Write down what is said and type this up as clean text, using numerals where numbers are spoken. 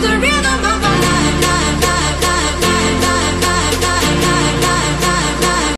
the rhythm of